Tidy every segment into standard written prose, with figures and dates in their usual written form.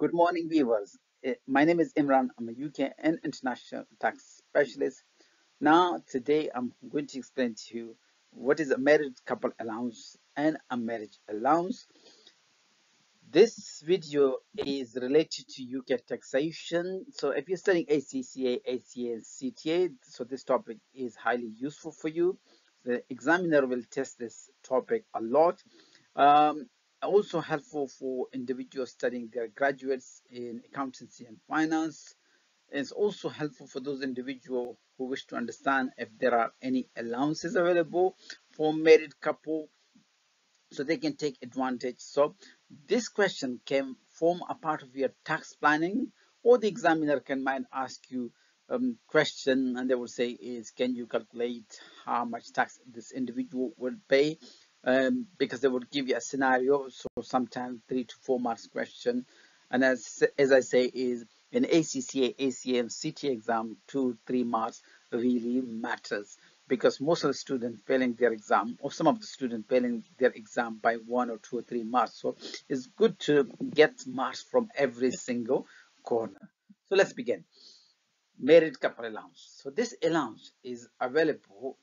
Good morning, viewers. My name is Imran. I'm a UK and international tax specialist. Now, today, I'm going to explain to you what is a married couple allowance and a marriage allowance. This video is related to UK taxation. So if you're studying ACCA, ACA, and CTA, so this topic is highly useful for you. The examiner will test this topic a lot. Also helpful for individuals studying their graduates in accountancy and finance. It's also helpful for those individuals who wish to understand if there are any allowances available for married couple, so they can take advantage. So this question can form a part of your tax planning, or the examiner can might ask you question and they will say is, can you calculate how much tax this individual will pay? Because they would give you a scenario, so sometimes 3 to 4 marks question. And as I say, is in ACCA, ACA, and CTA exam, 2-3 marks really matters, because most of the students failing their exam, or some of the students failing their exam by 1 or 2 or 3 marks. So it's good to get marks from every single corner. So let's begin. Married couple allowance. So this allowance is available.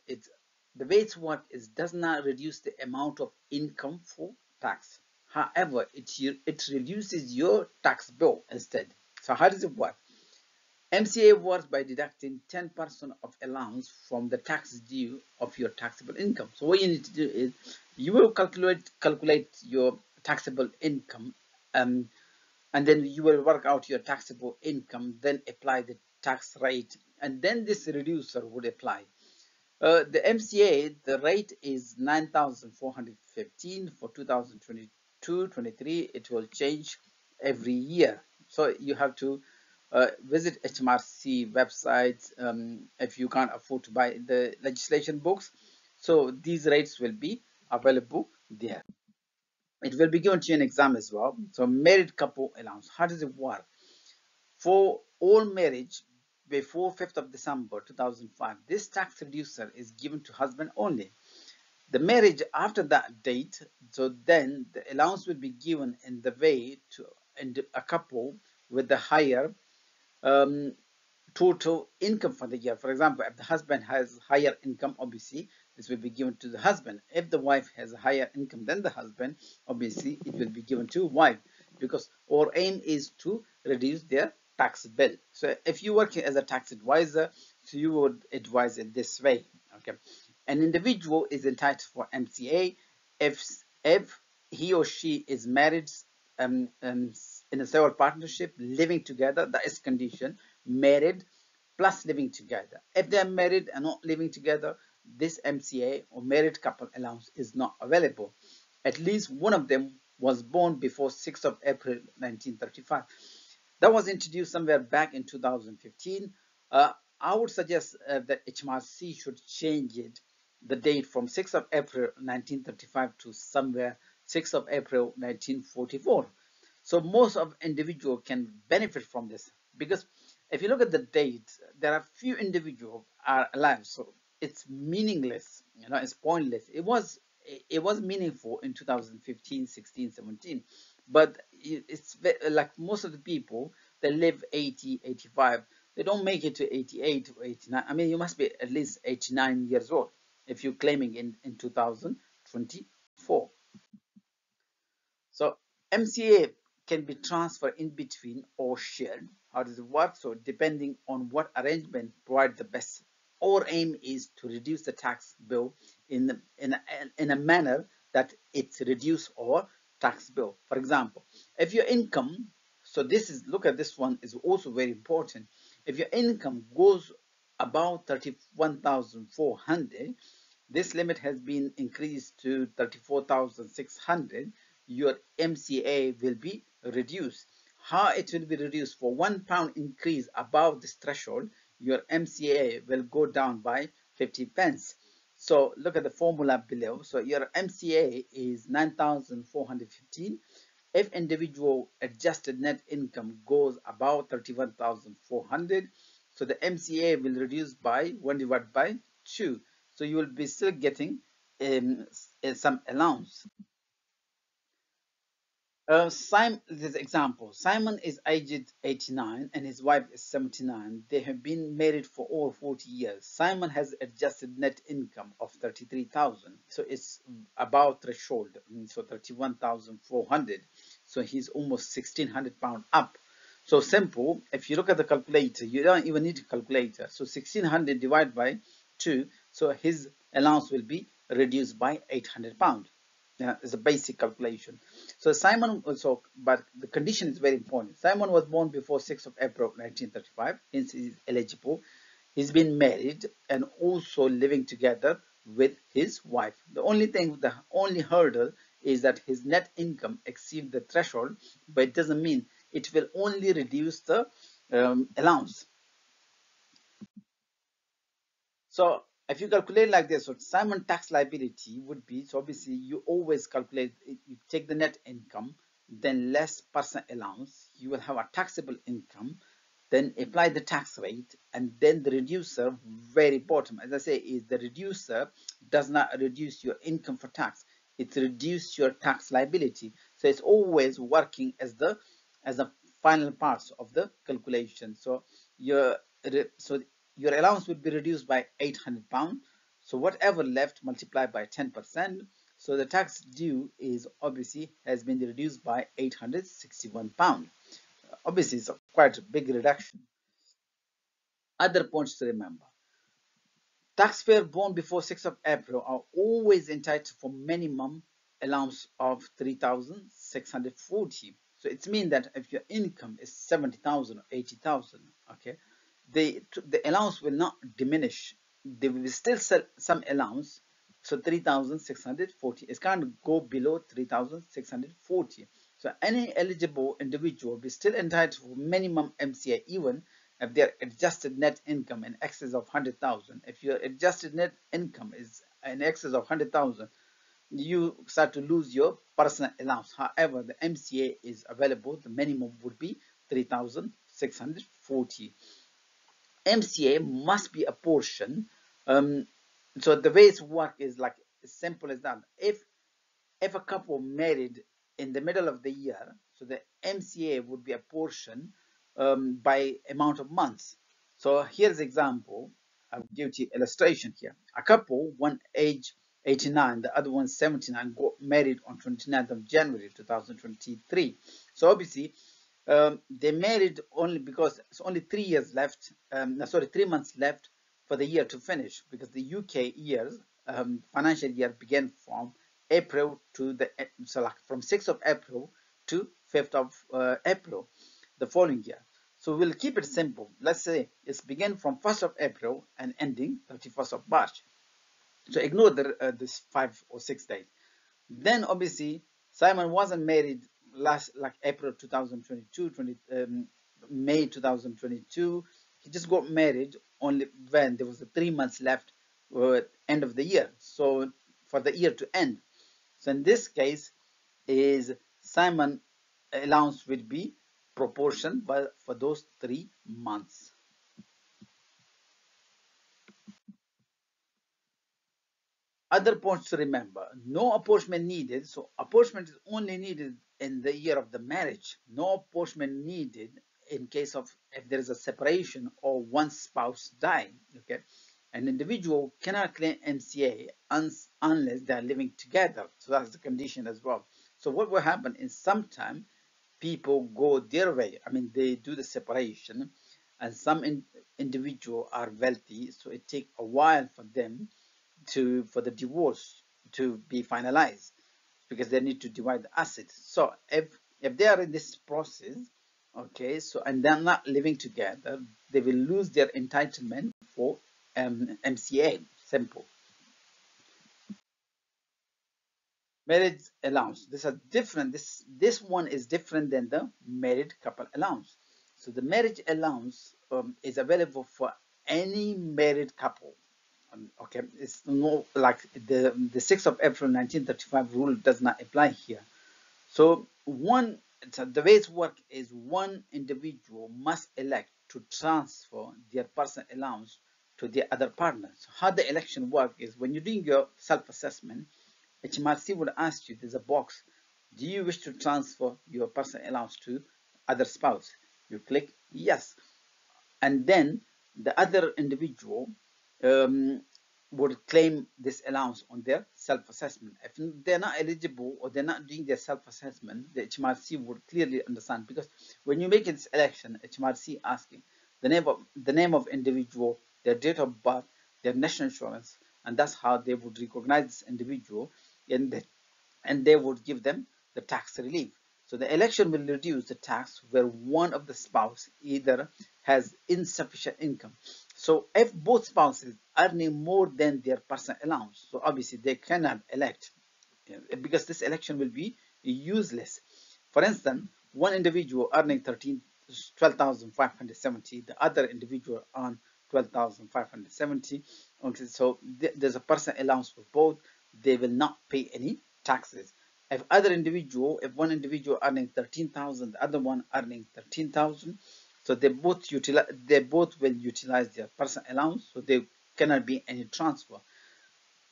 The way it's worked is does not reduce the amount of income for tax. However, it reduces your tax bill instead. So how does it work? MCA works by deducting 10% of allowance from the tax due of your taxable income. So what you need to do is you will calculate your taxable income, and then you will work out your taxable income, then apply the tax rate, and then this reducer would apply. The MCA, the rate is 9,415 for 2022-23. It will change every year. So you have to visit HMRC websites if you can't afford to buy the legislation books. So these rates will be available there. It will be given to you in exam as well. So married couple allowance. How does it work? For all marriage, before 5th of December 2005, this tax reducer is given to husband only. The marriage after that date, so then the allowance will be given in the way to a couple with the higher total income for the year. For example, if the husband has higher income, obviously this will be given to the husband. If the wife has a higher income than the husband, obviously it will be given to wife, because our aim is to reduce their tax bill. So if you work as a tax advisor, so you would advise it this way. Okay, an individual is entitled for MCA if he or she is married in a civil partnership, living together, that is condition, married plus living together. If they are married and not living together, this MCA or married couple allowance is not available. At least one of them was born before 6th of April 1935. That was introduced somewhere back in 2015. I would suggest that HMRC should change it, the date, from 6th of April 1935 to somewhere 6th of April 1944. So most of individuals can benefit from this, because if you look at the date, there are few individuals are alive, so it's meaningless, you know, it's pointless. It was meaningful in 2015, 16, 17. But it's like most of the people, they live 80, 85. They don't make it to 88 or 89. I mean, you must be at least 89 years old if you're claiming in 2024. So MCA can be transferred in between or shared. How does it work? So depending on what arrangement provides the best. Our aim is to reduce the tax bill in a manner that it's reduced or tax bill. For example, if your income, so this is, look at this one, is also very important. If your income goes above 31,400, this limit has been increased to 34,600, your MCA will be reduced. How it will be reduced? For £1 increase above this threshold, your MCA will go down by 50p. So look at the formula below. So your MCA is 9,415. If individual adjusted net income goes above 31,400, so the MCA will reduce by 1/2. So you will be still getting some allowance. Simon, this example, Simon is aged 89 and his wife is 79. They have been married for over 40 years. Simon has adjusted net income of 33,000. So it's about threshold, so 31,400. So he's almost 1,600 pounds up. So simple, if you look at the calculator, you don't even need a calculator. So 1,600 divided by 2, so his allowance will be reduced by 800 pounds. It's a basic calculation. So Simon also, but the condition is very important. Simon was born before 6th of April 1935, hence he is eligible. He's been married and also living together with his wife. The only thing, the only hurdle is that his net income exceeds the threshold, but it doesn't mean it will only reduce the allowance. So if you calculate like this, so Simon tax liability would be, so obviously you always calculate, you take the net income, then less personal allowance, you will have a taxable income, then apply the tax rate, and then the reducer, very bottom, as I say, is the reducer does not reduce your income for tax, it reduces your tax liability. So it's always working as the final parts of the calculation. So your allowance would be reduced by 800 pounds. So whatever left multiplied by 10%. So the tax due is obviously has been reduced by 861 pounds. Obviously, it's quite a big reduction. Other points to remember. Taxpayer born before 6th of April are always entitled for minimum allowance of 3,640. So it means that if your income is 70,000 or 80,000, okay, the allowance will not diminish. They will still sell some allowance. So 3,640. It can't go below 3,640. So any eligible individual will still entitled for minimum MCA, even if their adjusted net income in excess of 100,000. If your adjusted net income is in excess of 100,000, you start to lose your personal allowance. However, the MCA is available. The minimum would be 3,640. MCA must be a portion. So the way it's work is like as simple as that. If a couple married in the middle of the year, so the MCA would be a portion by amount of months. So here's an example. I'll give you illustration here. A couple, one age 89, the other one 79, got married on 29th of January 2023. So obviously, they married only because it's only 3 years left, 3 months left for the year to finish, because the UK years, financial year began from April to the, so like from 6th of April to 5th of April, the following year. So we'll keep it simple. Let's say it's began from 1st of April and ending 31st of March. So ignore this 5 or 6 days. Then obviously, Simon wasn't married last like April 2022, May 2022. He just got married only when there was a 3 months left end of the year, so for the year to end. So in this case is Simon allowance will be proportion but for those 3 months. Other points to remember, no apportionment needed. So apportionment is only needed in the year of the marriage. No apportionment needed in case of if there is a separation or one spouse die. Okay, an individual cannot claim MCA unless they are living together. So that's the condition as well. So what will happen is sometimes people go their way. I mean, they do the separation, and some individual are wealthy, so it takes a while for them for the divorce to be finalized, because they need to divide the assets. So if they are in this process, okay, so and they're not living together, they will lose their entitlement for MCA. Simple. Marriage allowance. These are different. This one is different than the married couple allowance. So the marriage allowance is available for any married couple. Okay, it's no like the 6th of April 1935 rule does not apply here. So the way it works is one individual must elect to transfer their personal allowance to the other partner. So how the election works is when you're doing your self-assessment, HMRC will ask you, there's a box, Do you wish to transfer your personal allowance to other spouse? You click yes, and then the other individual would claim this allowance on their self-assessment. If they're not eligible or they're not doing their self-assessment, the HMRC would clearly understand, because when you make this election, HMRC asking the name of individual, their date of birth, their national insurance, and that's how they would recognize this individual, and they would give them the tax relief. So the election will reduce the tax where one of the spouse either has insufficient income. So if both spouses are earning more than their personal allowance, so obviously they cannot elect, because this election will be useless. For instance, one individual earning 12,570, the other individual earn 12,570. Okay, so there's a personal allowance for both. They will not pay any taxes. If one individual earning 13,000, the other one earning 13,000, so they both will utilize their personal allowance. So there cannot be any transfer.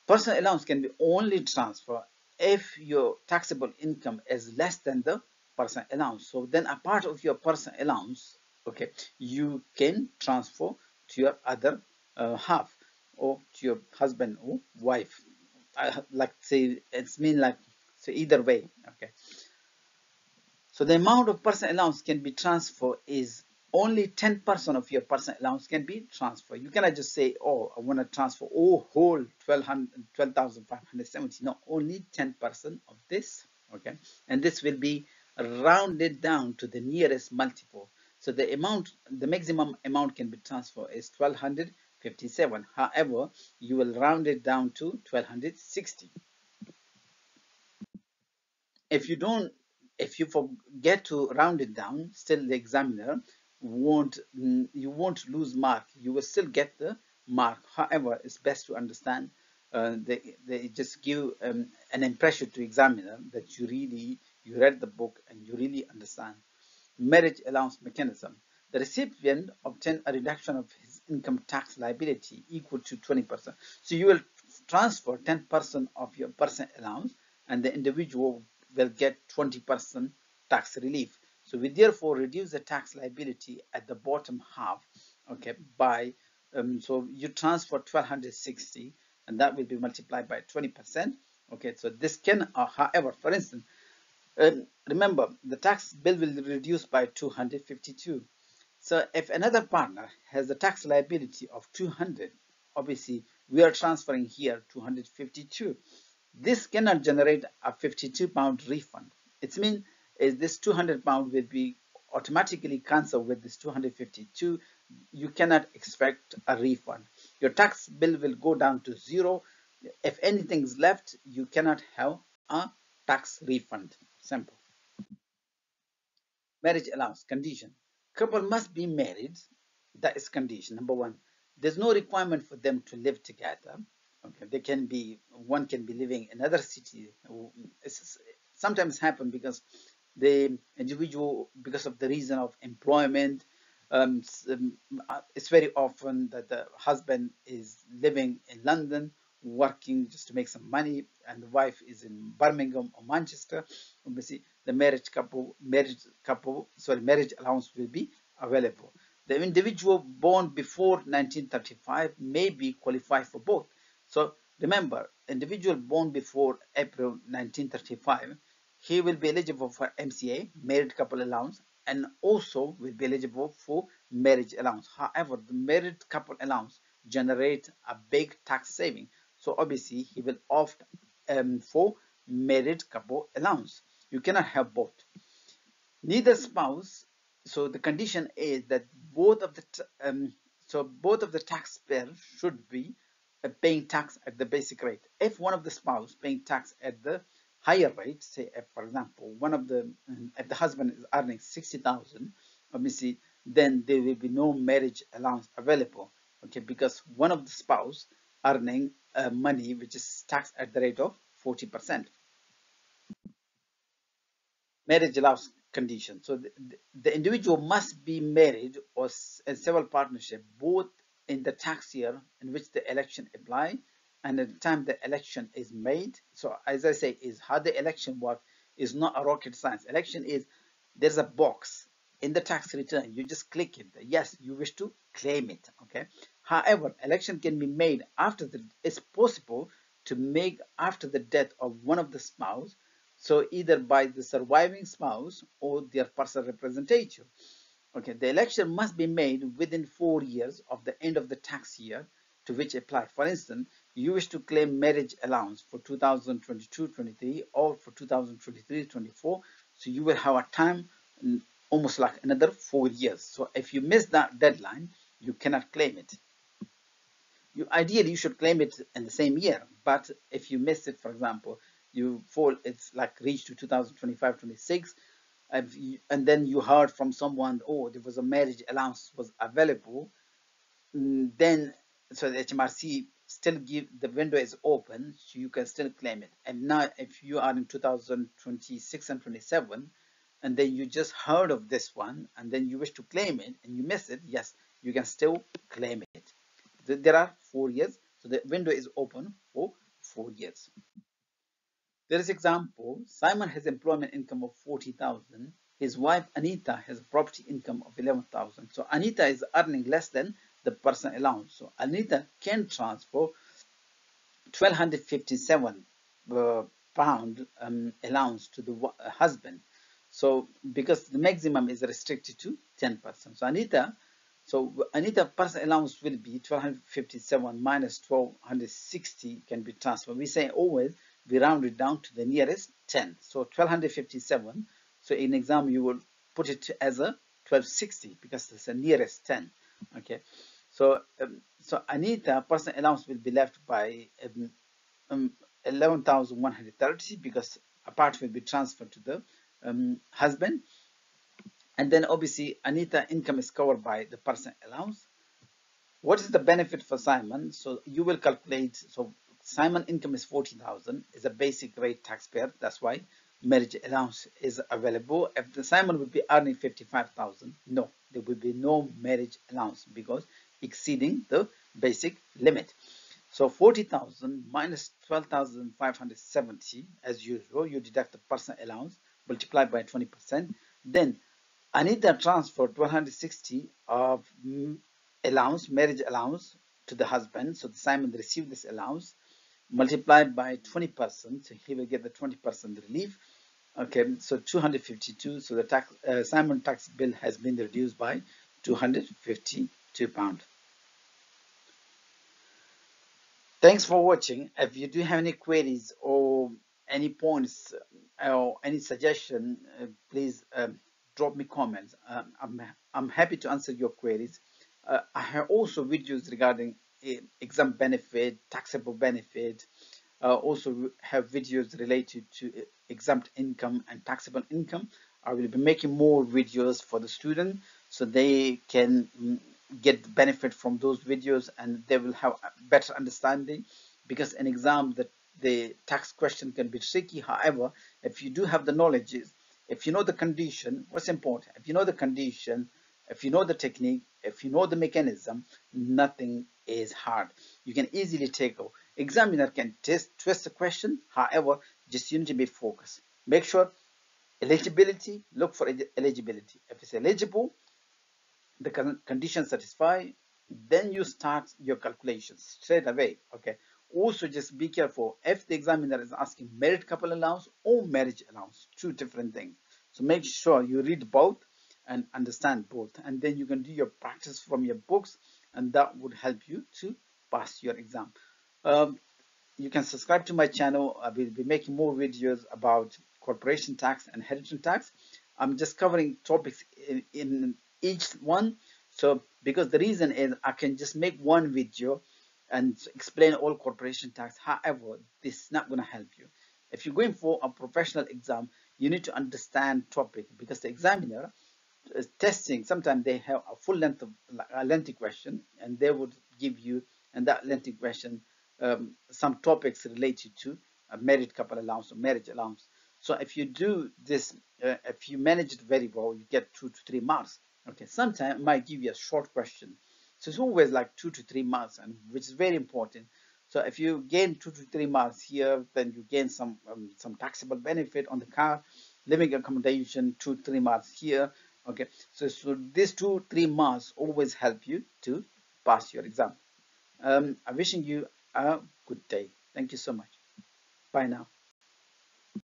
Personal allowance can be only transferred if your taxable income is less than the personal allowance. So then a part of your personal allowance, okay, you can transfer to your other half, or to your husband or wife. So either way, okay. So the amount of personal allowance can be transferred is only 10% of your personal allowance can be transferred. You cannot just say, oh, I want to transfer whole 12,570. No, only 10% of this, okay. And this will be rounded down to the nearest multiple. So the maximum amount can be transferred is 1,257. However, you will round it down to 1,260. If you forget to round it down, still the examiner won't lose mark. You will still get the mark. However, it's best to understand. They just give an impression to examiner that you read the book and you really understand. Marriage allowance mechanism. The recipient obtained a reduction of his income tax liability equal to 20%. So you will transfer 10% of your personal allowance, and the individual will get 20% tax relief. So we therefore reduce the tax liability at the bottom half, okay, by so you transfer 1,260, and that will be multiplied by 20%, okay. So this can however, for instance, remember the tax bill will reduce by 252. So if another partner has a tax liability of 200, obviously we are transferring here 252. This cannot generate a 52-pound refund. It means is this 200 pound will be automatically cancelled with this 252. You cannot expect a refund. Your tax bill will go down to zero. If anything is left, you cannot have a tax refund. Simple. Marriage allowance condition. Couple must be married. That is condition number one. There's no requirement for them to live together. Okay, one can be living in another city. It's sometimes happen because the individual, because of the reason of employment, it's very often that the husband is living in London, working just to make some money, and the wife is in Birmingham or Manchester. Obviously, the marriage allowance will be available. The individual born before 1935 may be qualified for both. So remember, individual born before April 1935, he will be eligible for MCA, married couple allowance, and also will be eligible for marriage allowance. However, the married couple allowance generates a big tax saving. So obviously, he will opt for married couple allowance. You cannot have both. Neither spouse. So the condition is that both of the taxpayers should be paying tax at the basic rate. If one of the spouse paying tax at the higher rate, say if, for example, if the husband is earning 60,000, obviously then there will be no marriage allowance available, okay, because one of the spouse earning money which is taxed at the rate of 40%. Marriage allowance condition. So the individual must be married or in civil partnership both in the tax year in which the election apply and at the time the election is made. So as I say, is how the election work is not a rocket science. Election is, there's a box in the tax return. You just click it. Yes, you wish to claim it. Okay. However, election can be made after the, it's possible to make after the death of one of the spouse. So either by the surviving spouse or their personal representative. Okay, the election must be made within 4 years of the end of the tax year to which apply. For instance, you wish to claim marriage allowance for 2022-23 or for 2023-24. So you will have a time almost like another 4 years. So if you miss that deadline, you cannot claim it. You ideally you should claim it in the same year, but if you miss it, for example, you fall, it's like reach to 2025-26. And then you heard from someone, oh, there was a marriage allowance was available, then so the HMRC still give, the window is open, so you can still claim it. And now if you are in 2026 and 27, and then you just heard of this one and then you wish to claim it and you miss it, yes, you can still claim it. There are 4 years, so the window is open for 4 years. There is example, Simon has employment income of 40,000. His wife Anita has a property income of 11,000. So Anita is earning less than the personal allowance. So Anita can transfer 1,257 pound allowance to the husband. So because the maximum is restricted to 10%. So Anita personal allowance will be 1,257 minus 1,260 can be transferred. We say always, we round it down to the nearest 10. So 1,257. So in exam, you will put it as a 1,260 because it's the nearest 10. Okay. So Anita personal allowance will be left by 11,130 because a part will be transferred to the husband. And then obviously Anita income is covered by the personal allowance. What is the benefit for Simon? So you will calculate. So Simon income is 40,000, is a basic rate taxpayer. That's why marriage allowance is available. If the Simon would be earning 55,000, no, there will be no marriage allowance because exceeding the basic limit. So 40,000 minus 12,570, as usual, you deduct the personal allowance, multiply by 20%. Then Anita transferred 160 of allowance, marriage allowance, to the husband. So the Simon received this allowance. Multiplied by 20%, so he will get the 20% relief. Okay, so 252. So the tax, Simon tax bill has been reduced by £252. Thanks for watching. If you do have any queries or any points or any suggestion, please drop me comments. I'm happy to answer your queries. I have also videos regarding exam benefit, taxable benefit. Also have videos related to exempt income and taxable income. I will be making more videos for the student so they can get benefit from those videos and they will have a better understanding, because in exam the tax question can be tricky. However, if you do have the knowledge, if you know the condition, what's important, if you know the condition, if you know the technique, if you know the mechanism, nothing is hard. You can easily tackle. Examiner can twist the question. However, just you need to be focused. Make sure eligibility, look for eligibility. If it's eligible, the conditions satisfy, then you start your calculations straight away. Okay. Also, just be careful if the examiner is asking married couple allowance or marriage allowance, two different things. So make sure you read both and understand both, and then you can do your practice from your books, and that would help you to pass your exam. You can subscribe to my channel. I will be making more videos about corporation tax and inheritance tax. I'm just covering topics in each one, so because the reason is I can just make one video and explain all corporation tax. However, this is not going to help you. If you're going for a professional exam, you need to understand topic, because the examiner is testing. Sometimes they have a full length of a lengthy question, and they would give you, and that lengthy question, some topics related to a married couple allowance or marriage allowance. So if you do this, if you manage it very well, you get 2 to 3 marks. Okay, sometimes it might give you a short question, so it's always like 2 to 3 marks, and which is very important. So if you gain 2 to 3 months here, then you gain some taxable benefit on the car, living accommodation 2 to 3 months here. Okay, so these 2 to 3 months always help you to pass your exam. I'm wishing you a good day. Thank you so much. Bye now.